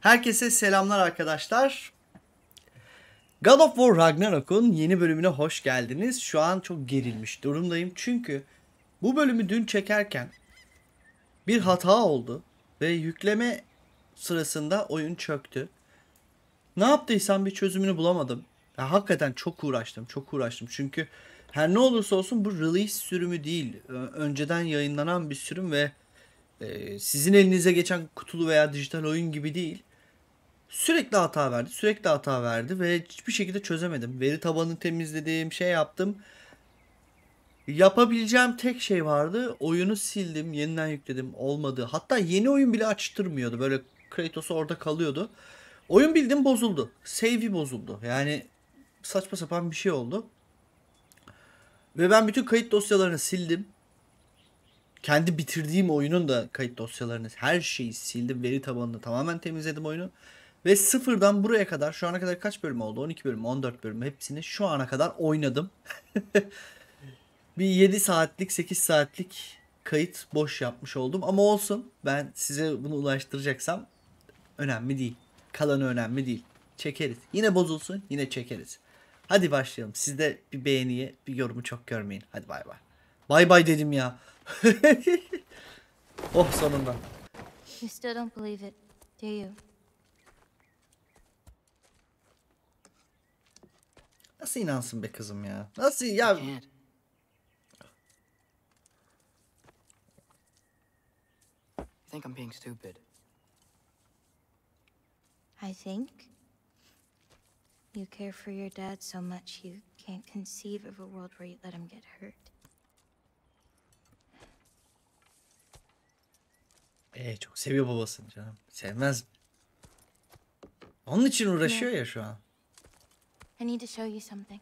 Herkese selamlar arkadaşlar. God of War Ragnarok'un yeni bölümüne hoş geldiniz. Şu an çok gerilmiş durumdayım çünkü bu bölümü dün çekerken bir hata oldu ve yükleme sırasında oyun çöktü. Ne yaptıysam bir çözümünü bulamadım. Ya, hakikaten çok uğraştım çünkü her ne olursa olsun bu release sürümü değil, önceden yayınlanan bir sürüm ve sizin elinize geçen kutulu veya dijital oyun gibi değil. Sürekli hata verdi ve hiçbir şekilde çözemedim. Veri tabanını temizledim, şey yaptım. Yapabileceğim tek şey vardı. Oyunu sildim, yeniden yükledim. Olmadı. Hatta yeni oyun bile açtırmıyordu. Böyle Kratos orada kalıyordu. Oyun bildim bozuldu. Save'i bozuldu. Yani saçma sapan bir şey oldu. Ve ben bütün kayıt dosyalarını sildim. Kendi bitirdiğim oyunun da kayıt dosyalarını, her şeyi sildim. Veri tabanını tamamen temizledim oyunu. Ve sıfırdan buraya kadar, şu ana kadar kaç bölüm oldu? 12 bölüm, 14 bölüm, hepsini şu ana kadar oynadım. Bir 7 saatlik, 8 saatlik kayıt boş yapmış oldum. Ama olsun, ben size bunu ulaştıracaksam önemli değil. Kalanı önemli değil. Çekeriz. Yine bozulsun, yine çekeriz. Hadi başlayalım. Siz de bir beğeniyi, bir yorumu çok görmeyin. Hadi bay bay. Bay bay dedim ya. Oh, sonunda. You still don't believe it, do you? Nasıl inansın be kızım ya? Nasıl ya? I think I'm being stupid. I think you care for your dad so much you can't conceive of a world where you let him get hurt. Çok seviyor babasını canım. Sevmez mi? Onun için uğraşıyor ya şu an. I need to show you something.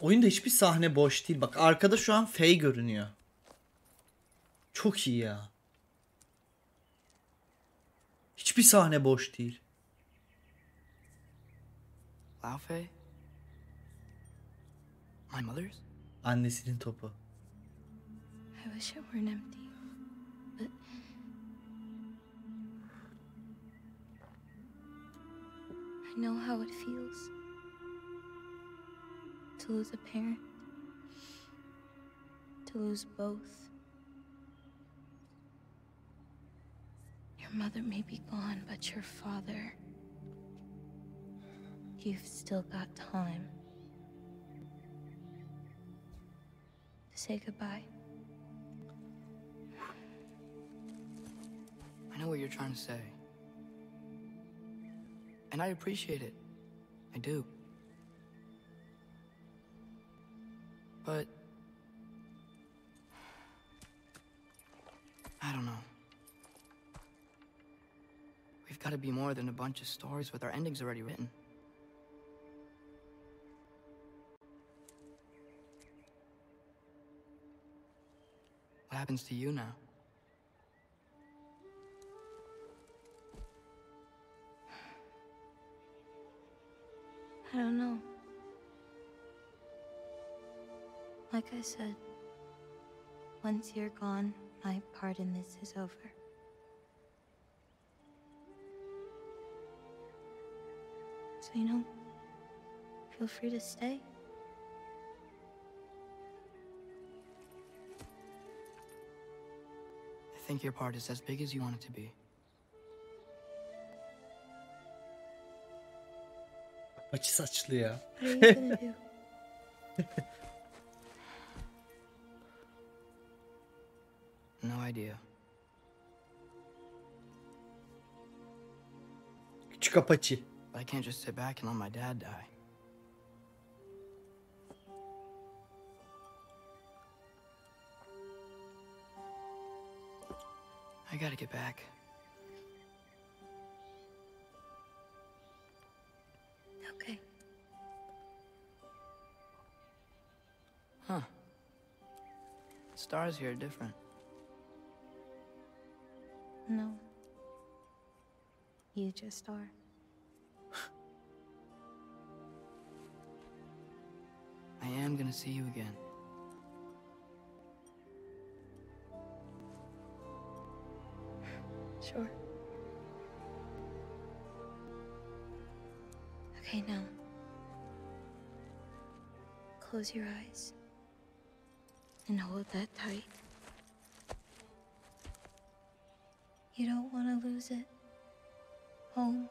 Oyunda hiçbir sahne boş değil. Bak arkada şu an Faye görünüyor. Çok iyi ya. Hiçbir sahne boş değil. Laofey. My mother's? Annesinin topu. I wish it weren't empty. But I know how it feels to lose a parent, to lose both. Your mother may be gone, but your father, you've still got time. Say goodbye. I know what you're trying to say. And I appreciate it. I do. But I don't know. We've got to be more than a bunch of stories with our endings already written. What happens to you now? I don't know. Like I said, once you're gone, my part in this is over. So, you know, feel free to stay. I think your part is as big as you want it to be. Açı saçlı ya. No idea. Küçük apaçı. I can't just sit back and let my dad die. I gotta get back. Okay. Huh. The stars here are different. No. You just are. I am gonna see you again. Sure. Okay, now. Close your eyes. And hold that tight. You don't want to lose it. Home.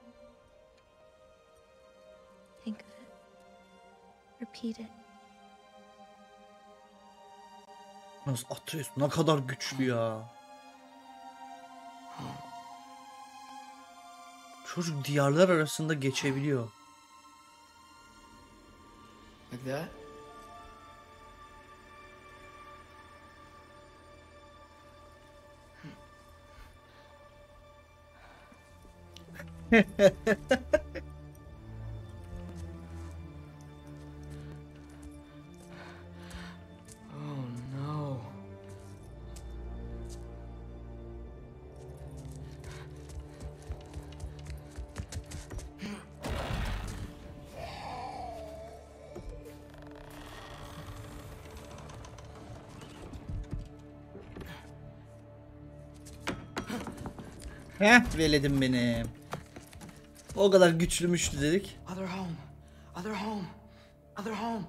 Think of it. Repeat it. Nasıl Atreus ne kadar güçlü ya. Çocuk diyarlar arasında geçebiliyor. Like that? Oh no. Heh, veledim benim. O kadar güçlümüştü dedik. Other home. Other home. Other home.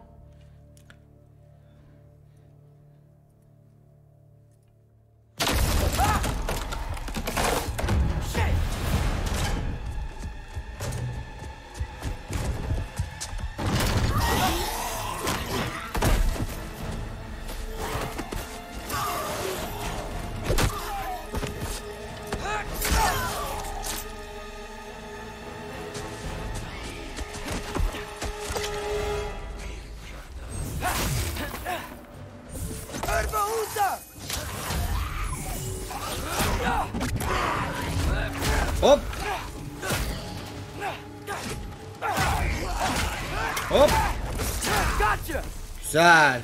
Güzel.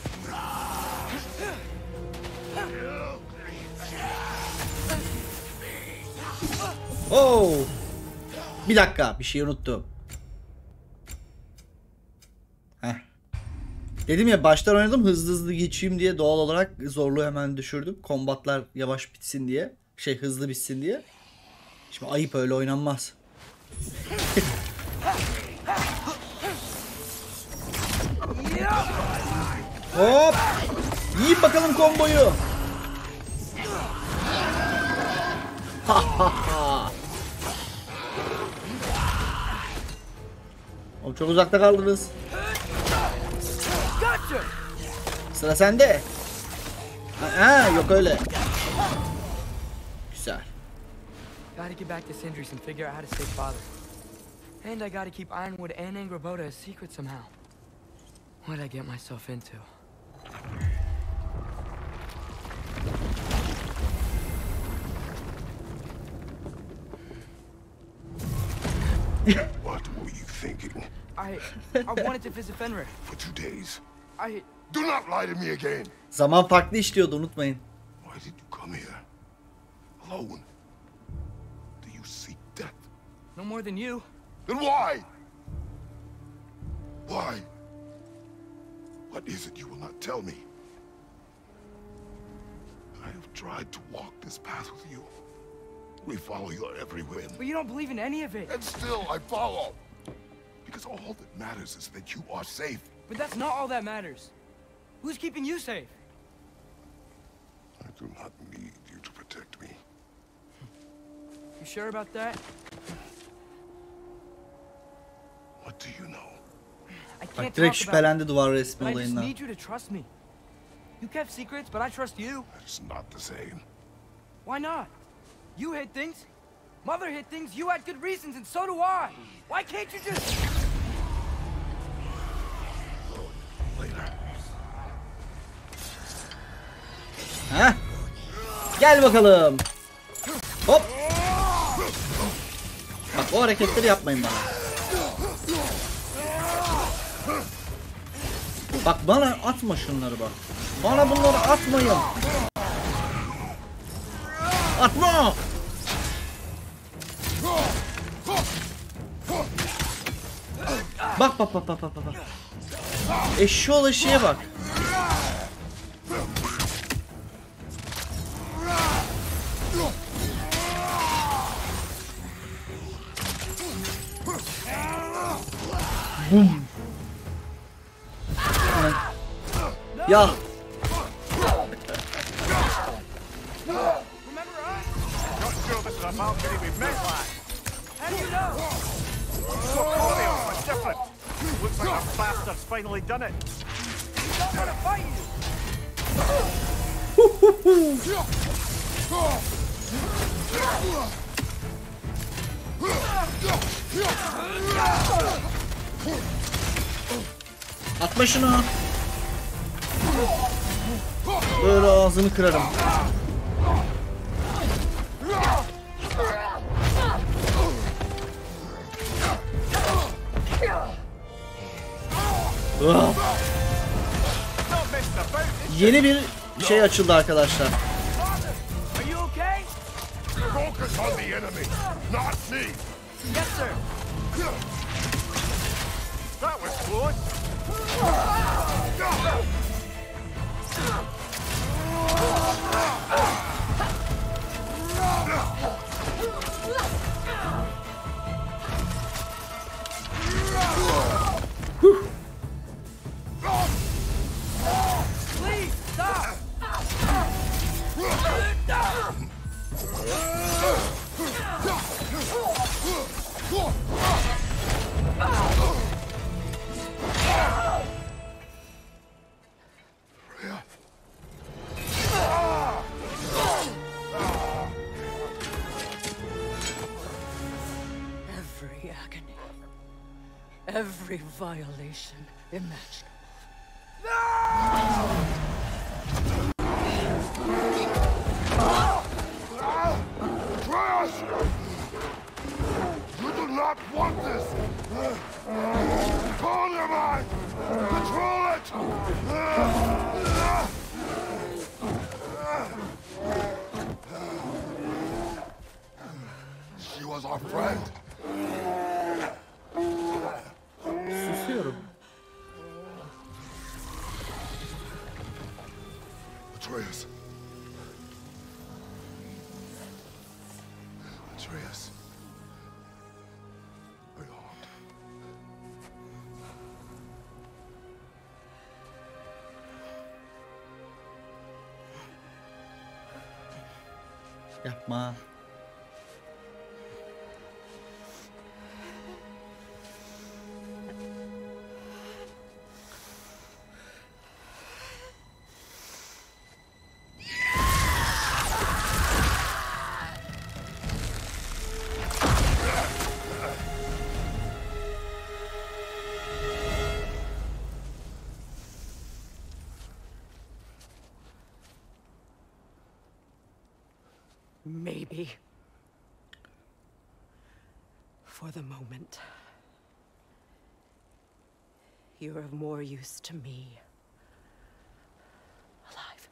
Oh. Bir dakika, bir şey unuttum. Heh. Dedim ya baştan oynadım hızlı geçeyim diye doğal olarak zorluğu hemen düşürdüm. Kombatlar yavaş bitsin diye, hızlı bitsin diye. Şimdi ayıp öyle oynanmaz. Hop! Yiyin bakalım komboyu. Oğlum çok uzakta kaldınız. Sıra sende. Ha, yok öyle. Güzel. Gotta get back to Sindri's and figure out how to save father. And I gotta keep Ironwood and Angrabota a secret somehow. What did I get myself into? What were you thinking? I wanted to visit Fenrir for 2 days. I do not lie to me again. Zaman farklı işliyordu, unutmayın. Why did you come here alone? Do you seek death? No more than you. Then why? Why? What is it you will not tell me? I have tried to walk this path with you. We follow your every whim. But you don't believe in any of it. And still, I follow. Because all that matters is that you are safe. But that's not all that matters. Who's keeping you safe? I do not need you to protect me. You sure about that? What do you know? Bak direkt şüphelendi duvar resmi olayından. You kept secrets, but I trust you. It's not the same. Why not? You hid things. Mother hid things. You had good reasons, and so do I. Why can't you just? Ha? Gel bakalım. Hop. Bak o hareketleri yapmayın bana. Bak bana atma şunları bak. Bana bunları atmayın. Atma! Bak. Eşşoğlu şeye bak. Boom. Yeah. Remember us? Not sure this is a balcony we've met last. How do you know? So cordial, but different. Looks like our bastard's finally done it. We don't want to fight you. Atma şunu. Böyle ağzını kırarım. Yeni bir şey açıldı arkadaşlar. Every violation imaginable. Atreus, are you harmed? Yapma. Maybe. For the moment. You are of more use to me. Alive.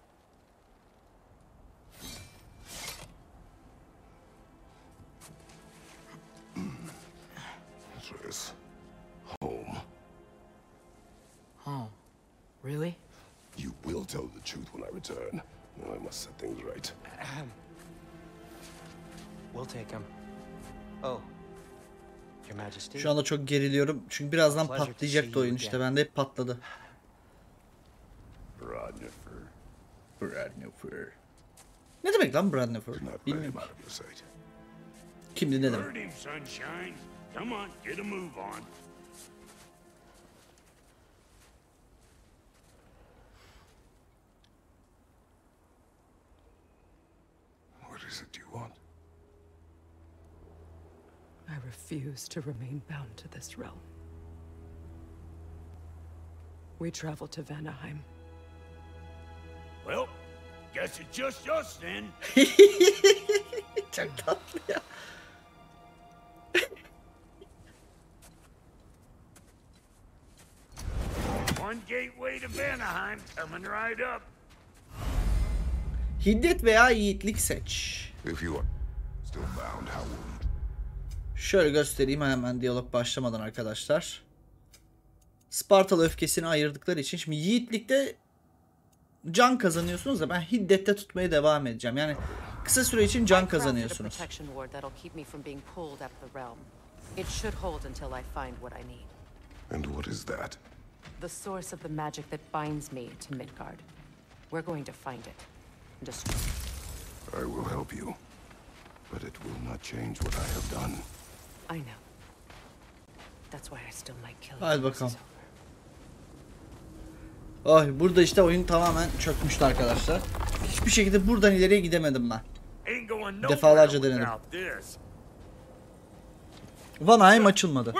Atreus. Home. Home? Really? You will tell the truth when I return. Now I must set things right. We'll take him. Oh. Your Majesty. Şu anda çok geriliyorum çünkü birazdan patlayacaktı oyun işte. Bende hep patladı. Bradnifer. Ne demek lan Bradnifer? Bilmiyorum. Kimdi ne demek? What is it you want? I refuse to remain bound to this realm. We travel to Vanaheim. Well, guess it's just us then. One gateway to Vanaheim coming right up. Hiddet veya yiğitlik seç. If you are still bound, how will you? Şöyle göstereyim hemen diyalog başlamadan arkadaşlar. Spartalı öfkesini ayırdıkları için şimdi yiğitlikte can kazanıyorsunuz da ben hiddette tutmaya devam edeceğim. Yani kısa süre için can kazanıyorsunuz. And what is that? The source of the magic that binds me to Midgard. We're going to find it and destroy it. I will help you, but it will not change what I have done. I know. That's why I still might kill you. Hadi bakalım. Ay, burada işte oyun tamamen çökmüştü arkadaşlar. Hiçbir şekilde buradan ileriye gidemedim ben. Defalarca denedim. Vanaheim açılmadı.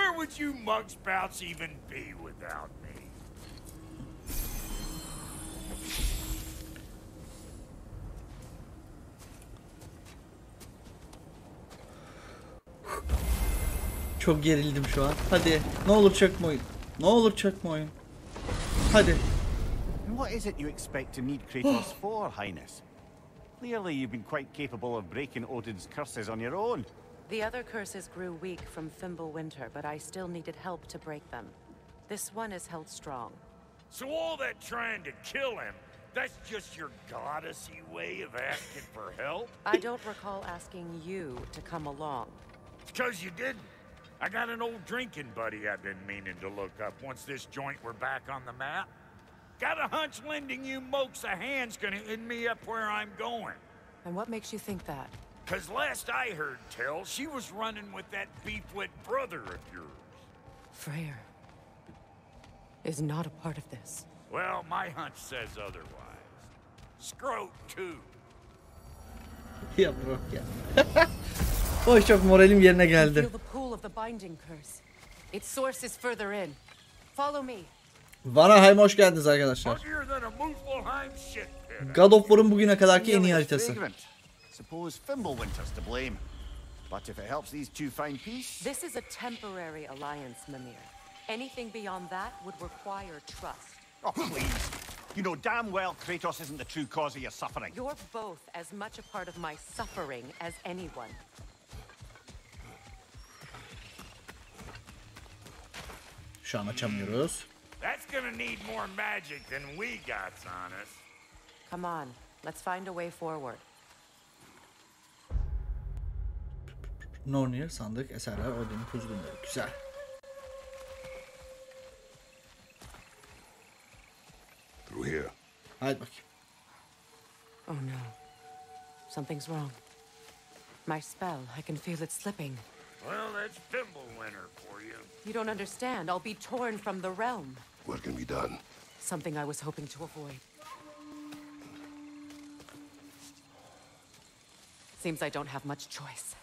Çok gerildim şu an. Hadi, ne olur çökme oyun. Ne olur çökme oyun. Hadi. What is it you expect to need Kratos for, Highness? Clearly you've been quite capable of breaking Odin's curses on your own. The other curses grew weak from Fimbulwinter, but I still needed help to break them. This one is held strong. So all that trying to kill him, that's just your goddessy way of asking for help? I don't recall asking you to come along. It's because you didn't. I got an old drinking buddy I've been meaning to look up once this joint were back on the map. Got a hunch lending you mokes a hand's gonna end me up where I'm going. And what makes you think that? Cause last I heard tell, she was running with that beefwit brother of yours. Freyr is not a part of this. Well, my hunch says otherwise. Scroat too. Yeah, bro, yeah. Oy, çok moralim yerine geldi. Vanaheim'e hoş geldiniz arkadaşlar. God of War'un bugüne kadarki en iyi haritası. Suppose Fimbulwinter's to blame. But if it helps these two find peace. This is a temporary alliance, Mimir. Anything beyond that would require trust. Oh, please. You know damn well Kratos isn't the true cause of your suffering. You're both as much a part of my suffering as anyone. Şu an açamıyoruz. That's gonna need more magic than we got on us. Come on, let's find a way forward. Nornir, sandık, eserler, Odin'in kuzgunları. Güzel. Through here. Hadi bakayım. Oh no. Something's wrong. My spell, I can feel it slipping. Well, that's Fimbulwinter for you. You don't understand. I'll be torn from the realm. What can be done? Something I was hoping to avoid. Seems I don't have much choice.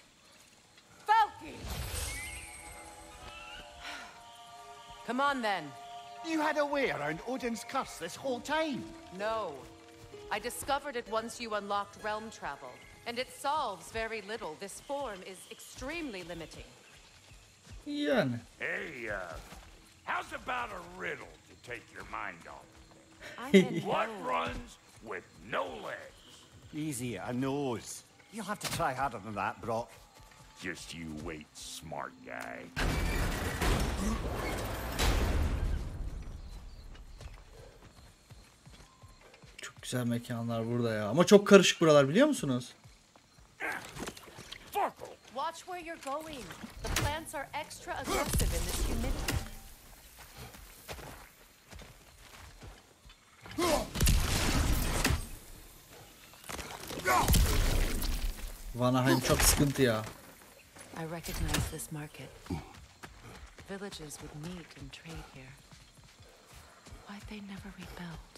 Come on, then. You had a way around Odin's curse this whole time. No. I discovered it once you unlocked realm travel, and it solves very little. This form is extremely limiting. Yan. Hey, how's about a riddle to take your mind off? What runs with no legs? Easy, a nose. You'll have to try harder than that, Brock. Just you wait, smart guy. Çok güzel mekanlar burada ya. Ama çok karışık buralar biliyor musunuz? Watch where you're going. The plants are extra aggressive in this humidity. Vanaheim çok sıkıntı ya. I recognize this market. Villages would meet and trade here. Why'd they never rebuild?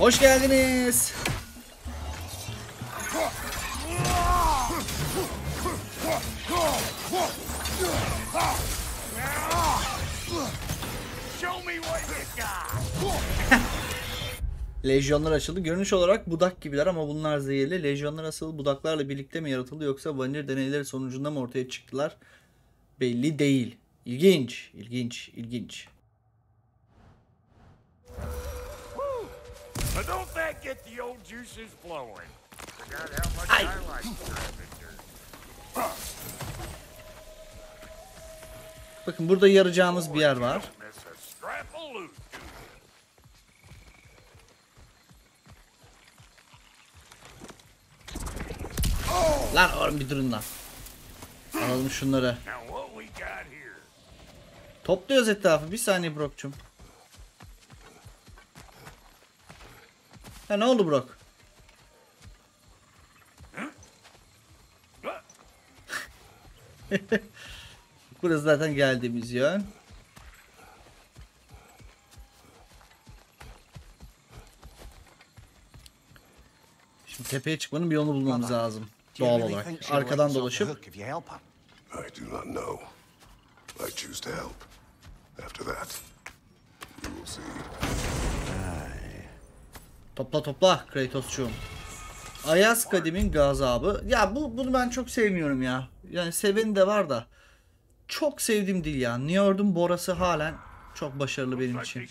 Hoş geldiniz. Lejyonlar açıldı. Görünüş olarak budak gibiler ama bunlar zehirli. Lejyonlar asıl budaklarla birlikte mi yaratıldı yoksa Vanir deneyleri sonucunda mı ortaya çıktılar? Belli değil. İlginç, ilginç, ilginç. Ay. Bakın burada yarayacağımız bir yer var. Lan oğlum bir durun lan. Alalım şunları. Topluyoruz etrafı. Bir saniye Brock'cum. Ha ne oldu Brock? Burası zaten geldiğimiz yön. Şimdi tepeye çıkmanın bir yolunu bulmamız lazım. Doğal olarak. Arkadan dolaşıp. Topla topla Kratos'cuğum. Ayas Kadim'in gazabı. Ya bunu ben çok sevmiyorum ya. Yani seveni de var da. Çok sevdiğim değil ya. Njord'un borası halen çok başarılı benim için.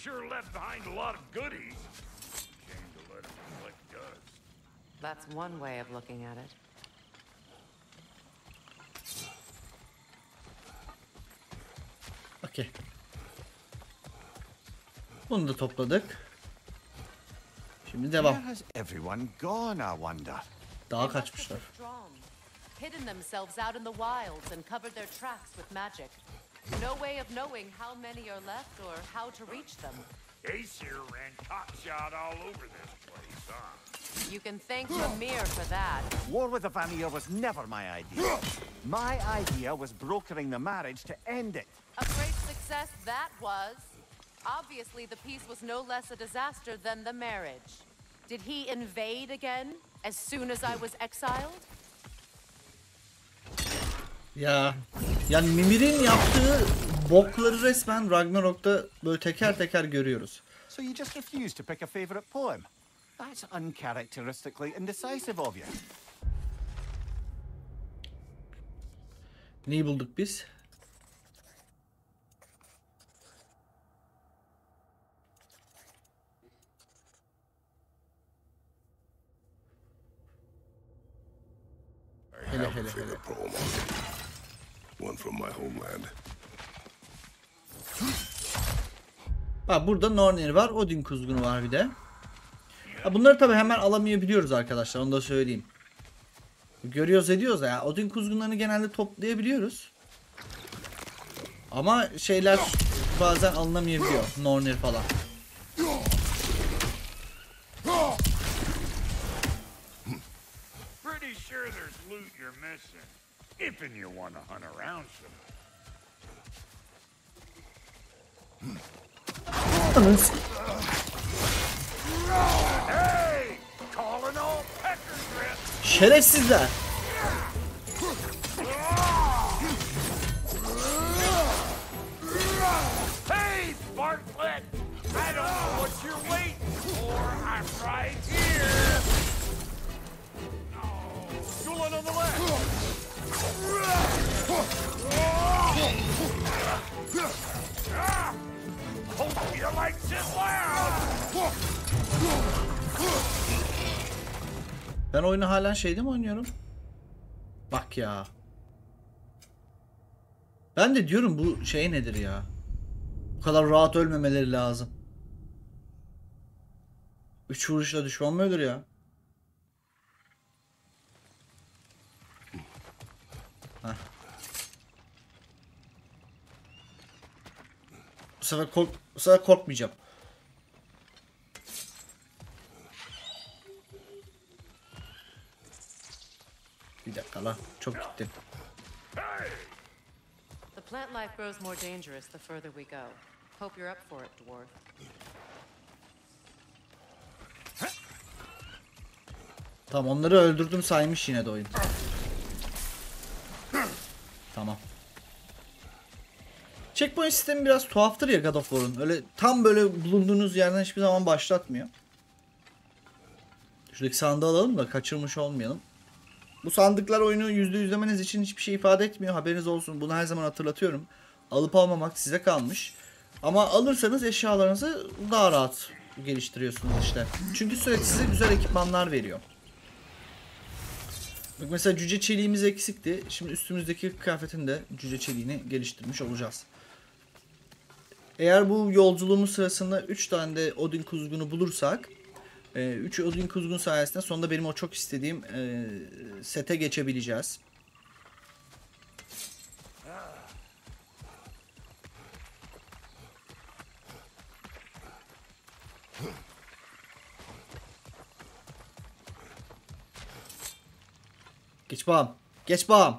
Okay. Bunu da topladık. Şimdi devam. Dağa kaçmışlar. Hidden themselves out in the wilds and covered their tracks with magic. No way of knowing how many are left or how to reach them. Aesir ran cockshot all over this place, huh? You can thank Mimir for that. War with the Vanir was never my idea. My idea was brokering the marriage to end it. A great success that was. Obviously the peace was no less a disaster than the marriage. Did he invade again as soon as I was exiled? Ya yani Mimir'in yaptığı bokları resmen Ragnarok'ta böyle teker teker görüyoruz. So you just refuse to pick a favorite poem. That's uncharacteristically indecisive of you. Neyi bulduk biz? Hele. One from my homeland. Ha, burada Nornir var, Odin kuzgunu var bir de. Ha, bunları tabi hemen alamayabiliyoruz arkadaşlar, onu da söyleyeyim. Görüyoruz ediyoruz ya, Odin kuzgunlarını genelde toplayabiliyoruz. Ama şeyler bazen alınamayabiliyor, Nornir falan. Şerefsizler. Hey Bartlett, I don't know what you're waiting for. I'm right here. Going on the left. Ben oyunu halen şeyde mi oynuyorum? Bak ya. Ben de diyorum bu şey nedir ya? Bu kadar rahat ölmemeleri lazım. 3 vuruşla düşman mı ölür ya? Heh. Bu sefer korkmayacağım. Bir dakika lan, çok gitti. The plant life grows more dangerous the further we go. Hope you're up for it, dwarf. Tamam, onları öldürdüm saymış yine de oyun. Tamam. Checkpoint sistemi biraz tuhaftır ya God of War'un. Öyle tam böyle bulunduğunuz yerden hiçbir zaman başlatmıyor. Şuradaki sandığı alalım da kaçırmış olmayalım. Bu sandıklar oyunu %100'lemeniz için hiçbir şey ifade etmiyor. Haberiniz olsun. Bunu her zaman hatırlatıyorum. Alıp almamak size kalmış. Ama alırsanız eşyalarınızı daha rahat geliştiriyorsunuz işte. Çünkü sürekli size güzel ekipmanlar veriyor. Mesela cüce çeliğimiz eksikti. Şimdi üstümüzdeki kıyafetin de cüce çeliğini geliştirmiş olacağız. Eğer bu yolculuğumuz sırasında 3 tane de Odin kuzgunu bulursak, 3 Odin kuzgun sayesinde sonunda benim o çok istediğim sete geçebileceğiz. Get your bomb. Get your bomb.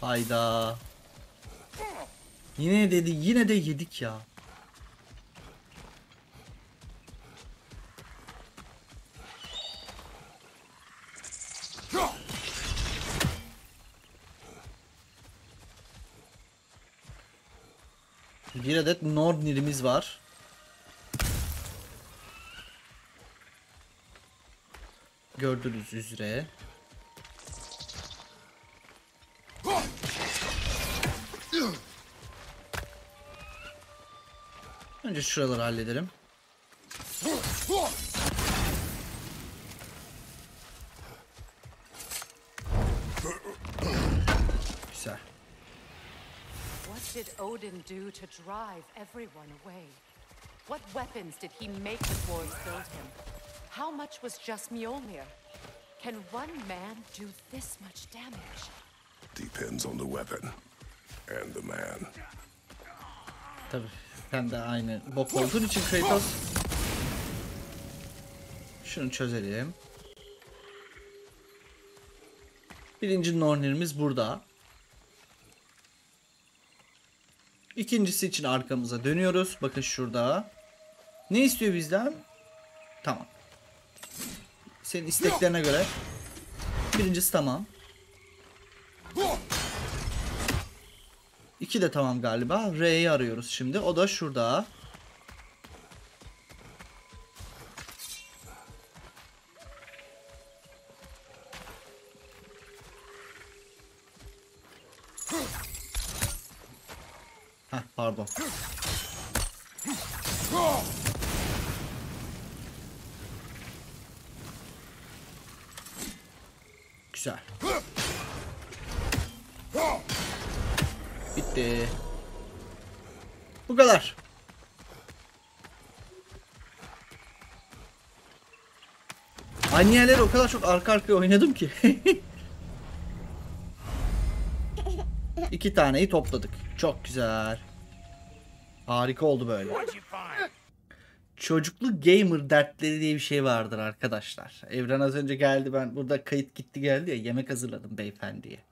Hayda. Yine dedi, yine de yedik ya. Bir adet Nornir'imiz var. Gördüğünüz üzere. Önce şuraları halledelim. Güzel. What did Odin do to drive everyone away? What weapons did he make the boys build him? How much was just Mjolnir? Can one man do this much damage? Depends on the weapon and the man. Tabii. Sen de aynı bok olduğun için Kratos. Şunu çözelim. Birinci Nornir'imiz burada. İkincisi için arkamıza dönüyoruz. Bakın şurada. Ne istiyor bizden? Tamam. Senin isteklerine göre. Birincisi tamam. İki de tamam galiba. R'yi arıyoruz şimdi. O da şurada. Heh, pardon. Güzel. Bitti. Bu kadar. Anneler o kadar çok arka arkaya oynadım ki. İki taneyi topladık. Çok güzel. Harika oldu böyle. Çocuklu gamer dertleri diye bir şey vardır arkadaşlar. Evren az önce geldi, ben burada kayıt gitti geldi ya, yemek hazırladım beyefendiye.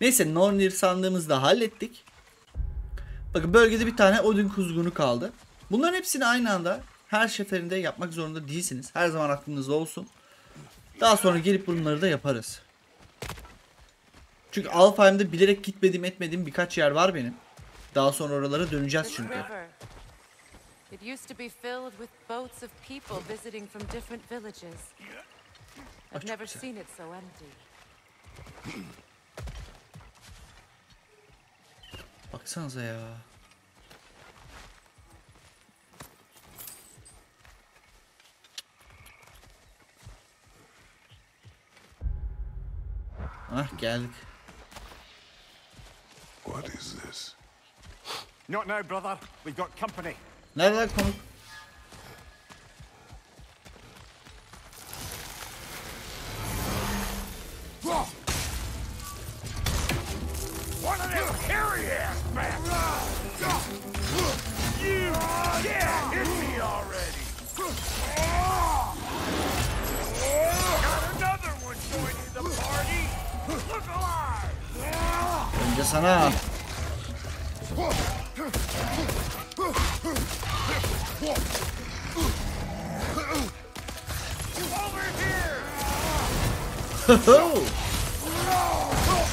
Neyse, Nornir sandığımızı da hallettik. Bakın bölgede bir tane Odin kuzgunu kaldı. Bunların hepsini aynı anda her seferinde yapmak zorunda değilsiniz. Her zaman aklınızda olsun. Daha sonra gelip bunları da yaparız. Çünkü Alfheim'de bilerek gitmediğim etmediğim birkaç yer var benim. Daha sonra oralara döneceğiz çünkü. Baksanıza ya. Ah, geldik. What is this? Not now, brother. We've got company. Nerede konuk? Önce sana.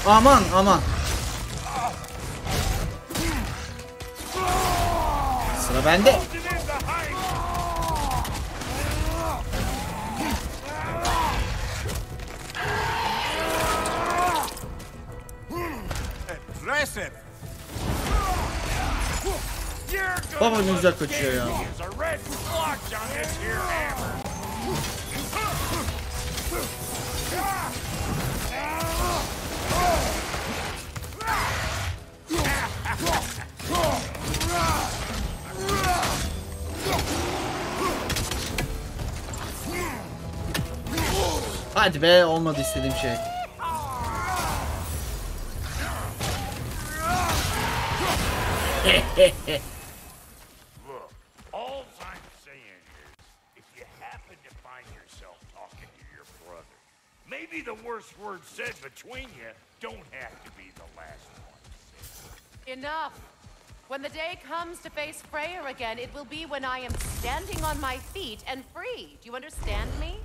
Aman aman. Sıra bende. Baba ne güzel kaçıyor ya. Hadi be, olmadı istediğim şey. Maybe the worst word said between you don't have to be the last one. Enough. When the day comes to face Freyr again, it will be when I am standing on my feet and free. Do you understand me?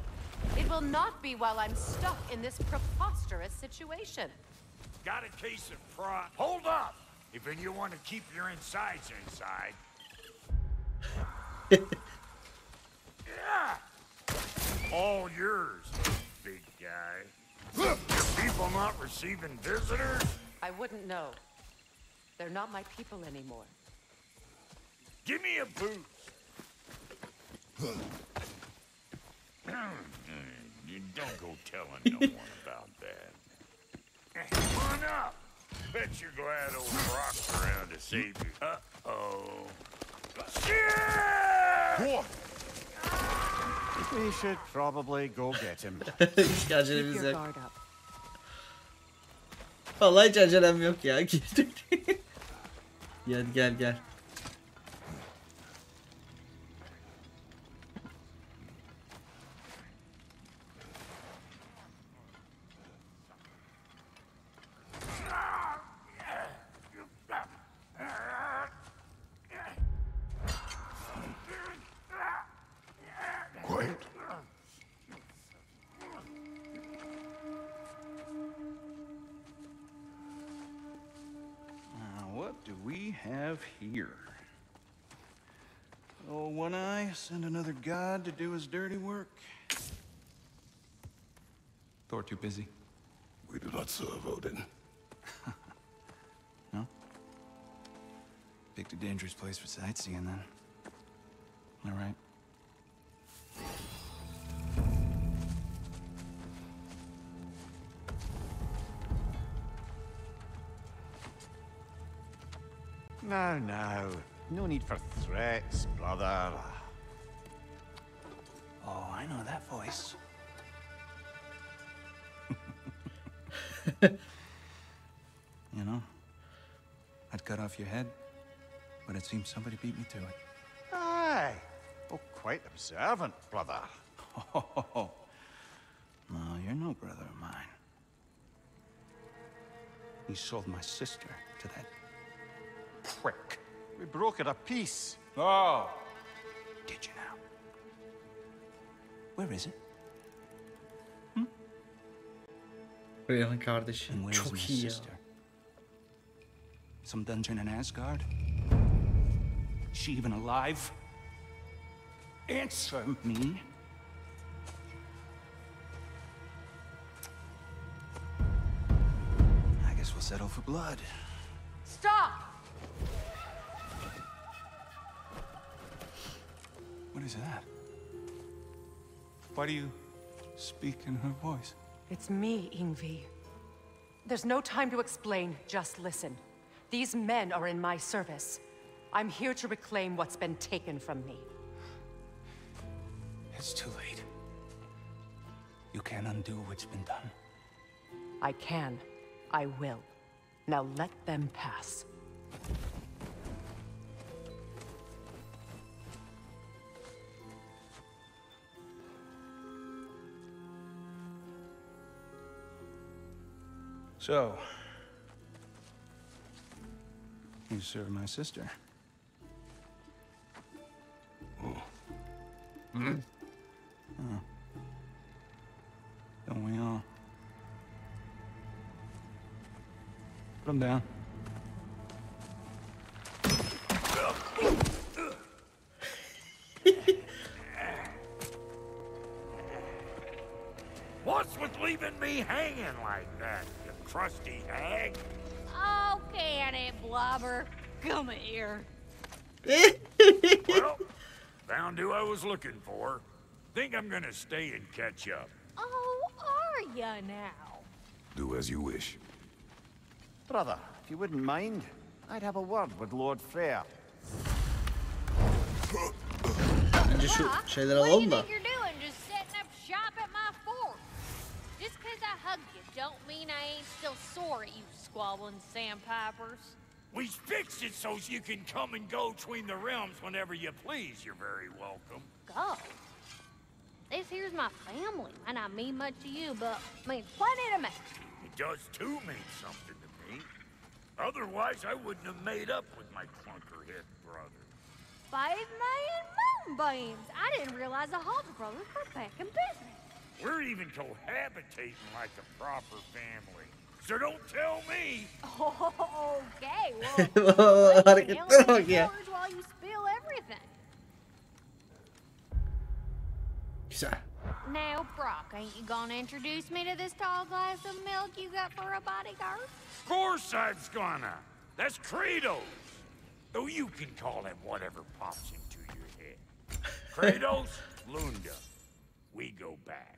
It will not be while I'm stuck in this preposterous situation. Got a case of pride? Hold up! If you want to keep your insides inside. Yeah. All yours, big guy. Your people not receiving visitors? I wouldn't know. They're not my people anymore. Give me a boost. You don't go telling no one about that. Come on up. Bet you're glad old Brock's around to save you. Uh-oh. Yeah! We should probably go get him. Hiç acelemiz yok. Vallahi hiç acelem yok ya. Gel. Here. Oh, One Eye, send another god to do his dirty work. Thor too busy? We do not serve Odin. No? Picked a dangerous place for sightseeing then. All right. No. No need for threats, brother. Oh, I know that voice. You know, I'd cut off your head, but it seems somebody beat me to it. Aye. Oh, quite observant, brother. Oh. No, you're no brother of mine. He sold my sister to that prick. We broke it a piece. Oh. Did you now? Where is it? Really, kardeşim. Where's my sister? Some dungeon in Asgard? Is she even alive? Answer me. I guess we'll settle for blood. Stop! What is that? Why do you speak in her voice? It's me, Yngvi. There's no time to explain, just listen. These men are in my service. I'm here to reclaim what's been taken from me. It's too late. You can't undo what's been done. I can. I will. Now let them pass. So, you serve my sister. Oh. Mm. Oh. Don't we all? Put him down. What's with leaving me hanging like that? Crusty hag. Oh, can it, Blobber? Come here. Well, found who I was looking for. Think I'm gonna stay and catch up. Oh, are ya now? Do as you wish. Brother, if you wouldn't mind, I'd have a word with Lord Freyr. What do you think you're doing, just setting up shop at my fort? hug you don't mean I ain't still sore at you squabbling sandpipers. We fixed it so you can come and go between the realms whenever you please. You're very welcome. Go? This here's my family. Might not mean much to you, but means plenty to me. It does too mean something to me. Otherwise, I wouldn't have made up with my clunkerhead brother. 5 million moonbeams! I didn't realize the Halter brothers were back in business. We're even cohabitating like a proper family. So don't tell me! Oh, okay, well... while you spill everything. Sir. Now, Brock, ain't you gonna introduce me to this tall glass of milk you got for a bodyguard? Of course I'm gonna. That's Kratos. Though you can call him whatever pops into your head. Kratos, Lunda. We go back.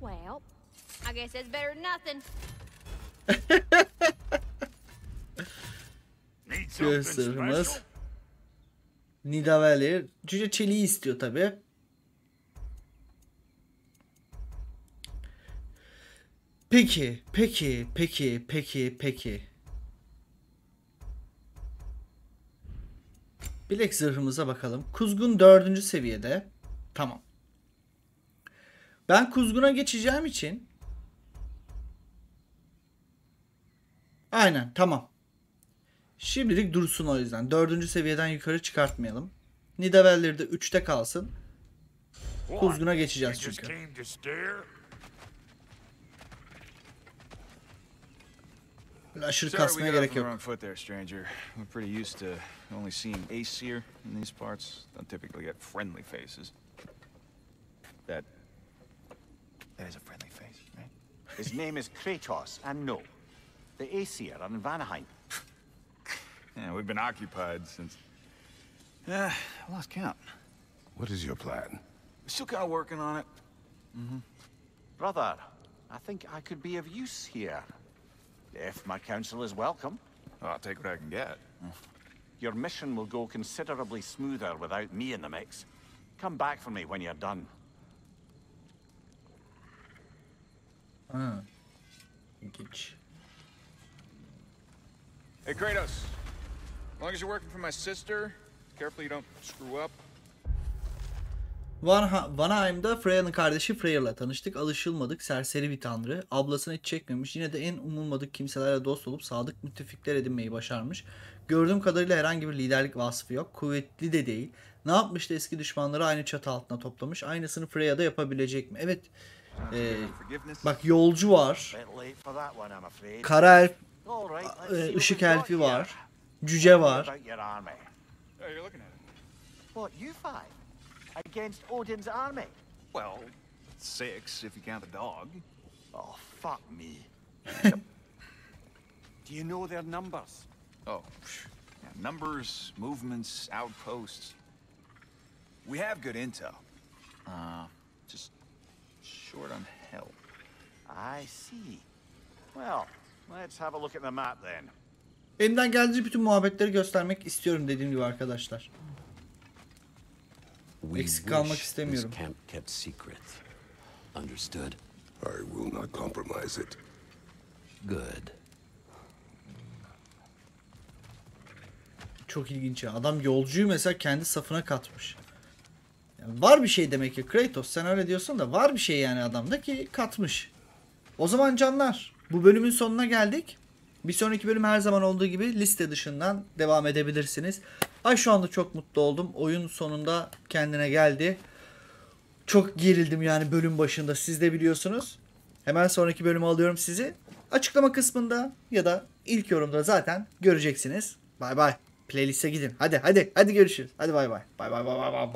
Well, I guess that's better than nothing. Need something special? Nidaveller cüceli istiyor tabii. Peki. Bilek zırhımıza bakalım. Kuzgun 4. seviyede. Tamam. Ben kuzguna geçeceğim için. Aynen, tamam. Şimdilik dursun o yüzden. 4. seviyeden yukarı çıkartmayalım. Nidaveller'de de 3'te kalsın. Kuzguna geçeceğiz çünkü. Aşırı kasmaya gerek yok. I'm pretty used to only seeing Aesir in these parts. Don't typically get friendly faces. That is a friendly face, right? His name is Kratos, and no, the Aesir are in Vanaheim. Yeah, we've been occupied since... I lost count. What is your plan? Still kind of working on it. Mm-hmm. Brother, I think I could be of use here. If my counsel is welcome. I'll take what I can get. Your mission will go considerably smoother without me in the mix. Come back for me when you're done. Hey Kratos, as long as you're working for my sister, carefully you don't screw up. Vanaheim'da Freya'nın kardeşi Freyr'la tanıştık. Alışılmadık, serseri bir tanrı. Ablasını hiç çekmemiş. Yine de en umulmadık kimselerle dost olup sadık müttefikler edinmeyi başarmış. Gördüğüm kadarıyla herhangi bir liderlik vasfı yok. Kuvvetli de değil. Ne yapmıştı, eski düşmanları aynı çatı altına toplamış. Aynısını Freya'da yapabilecek mi? Evet. Bak yolcu var. Kara elf, ışık elfi var. Cüce var. Against Odin's army. Well, 6 if you count the dog. Oh, fuck me. Do you know their numbers? Oh, yeah, numbers, movements, outposts. We have good intel. Just short on help. I see. Well, let's have a look at the map then. Elimden geldiği bütün muhabbetleri göstermek istiyorum dediğim gibi arkadaşlar. We wish this camp kept secret. Understood? I will not compromise it. Good. Çok ilginç ya. Adam yolcuyu mesela kendi safına katmış. Yani var bir şey demek ki Kratos, sen öyle diyorsun da var bir şey yani adamda ki katmış. O zaman canlar, bu bölümün sonuna geldik. Bir sonraki bölüm her zaman olduğu gibi liste dışından devam edebilirsiniz. Ay şu anda çok mutlu oldum. Oyun sonunda kendine geldi. Çok gerildim yani bölüm başında. Siz de biliyorsunuz. Hemen sonraki bölüme alıyorum sizi. Açıklama kısmında ya da ilk yorumda zaten göreceksiniz. Bay bay. Playlist'e gidin. Hadi görüşürüz. Hadi bay bay. Bay bay.